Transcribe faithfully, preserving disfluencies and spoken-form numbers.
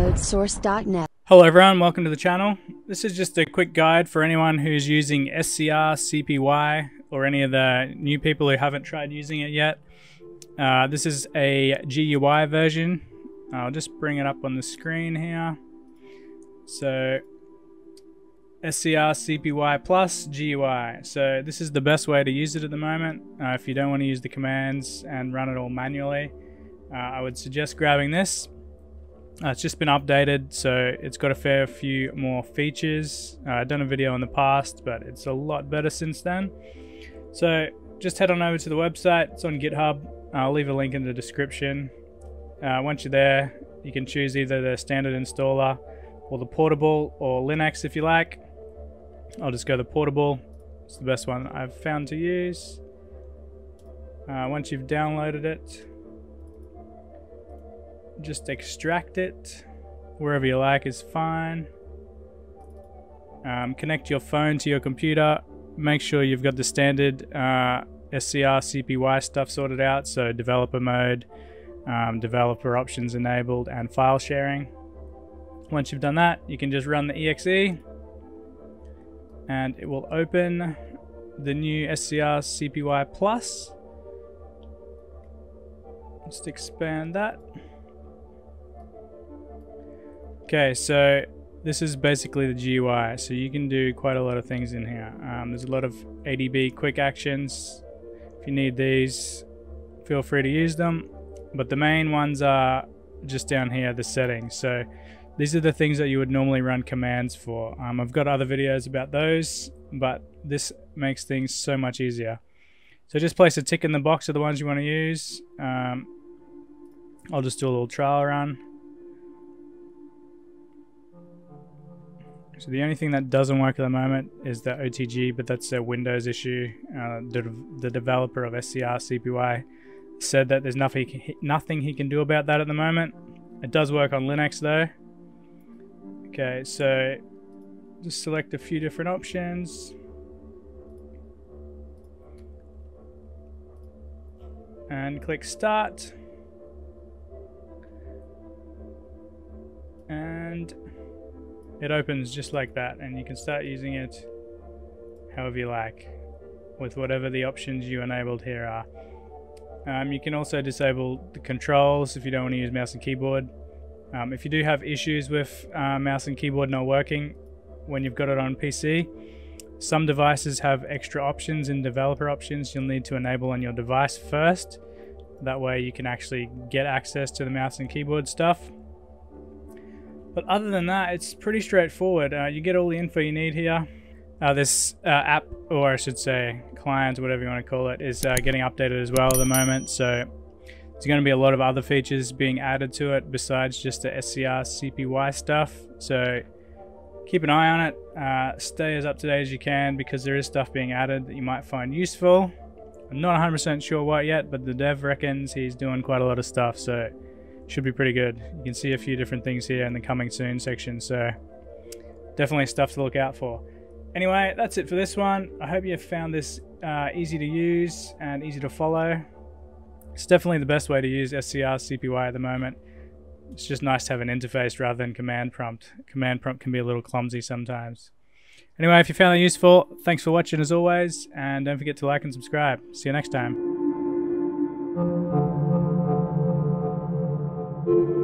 download source dot net. Hello everyone, welcome to the channel. This is just a quick guide for anyone who's using S C R C P Y or any of the new people who haven't tried using it yet. Uh, this is a G U I version. I'll just bring it up on the screen here. So S C R C P Y plus G U I. So this is the best way to use it at the moment. Uh, if you don't want to use the commands and run it all manually, uh, I would suggest grabbing this. Uh, it's just been updated, so it's got a fair few more features. Uh, I've done a video in the past, but it's a lot better since then. So just head on over to the website. It's on GitHub. I'll leave a link in the description. Uh, once you're there, you can choose either the standard installer or the portable, or Linux if you like. I'll just go the portable. It's the best one I've found to use. Uh, once you've downloaded it, just extract it wherever you like is fine. Um, connect your phone to your computer. Make sure you've got the standard uh, S C R C P Y stuff sorted out, so developer mode, um, developer options enabled, and file sharing. Once you've done that, you can just run the E X E and it will open the new S C R C P Y plus. Just expand that. Okay, so this is basically the G U I, so you can do quite a lot of things in here. Um, there's a lot of A D B quick actions. If you need these, feel free to use them, but the main ones are just down here, the settings. So these are the things that you would normally run commands for. Um, I've got other videos about those, but this makes things so much easier. So just place a tick in the box of the ones you want to use. Um, I'll just do a little trial run. So the only thing that doesn't work at the moment is the O T G, but that's a Windows issue. Uh, the, the developer of S C R C P Y said that there's nothing, nothing he can do about that at the moment. It does work on Linux though. Okay, so just select a few different options. And click start. And it opens just like that, and you can start using it however you like with whatever the options you enabled here are. Um, you can also disable the controls if you don't want to use mouse and keyboard. Um, if you do have issues with uh, mouse and keyboard not working when you've got it on P C, some devices have extra options and developer options you'll need to enable on your device first. That way you can actually get access to the mouse and keyboard stuff. But other than that, it's pretty straightforward. Uh, you get all the info you need here. Uh, this uh, app, or I should say client, whatever you want to call it, is uh, getting updated as well at the moment. So there's going to be a lot of other features being added to it besides just the S C R C P Y stuff. So keep an eye on it. Uh, stay as up to date as you can, because there is stuff being added that you might find useful. I'm not one hundred percent sure what yet, but the dev reckons he's doing quite a lot of stuff. So should be pretty good. You can see a few different things here in the coming soon section, so definitely stuff to look out for. Anyway, that's it for this one. I hope you have found this uh, easy to use and easy to follow. It's definitely the best way to use S C R C P Y at the moment. It's just nice to have an interface rather than command prompt. Command prompt can be a little clumsy sometimes. Anyway, if you found that useful, thanks for watching as always, and don't forget to like and subscribe. See you next time. Thank you.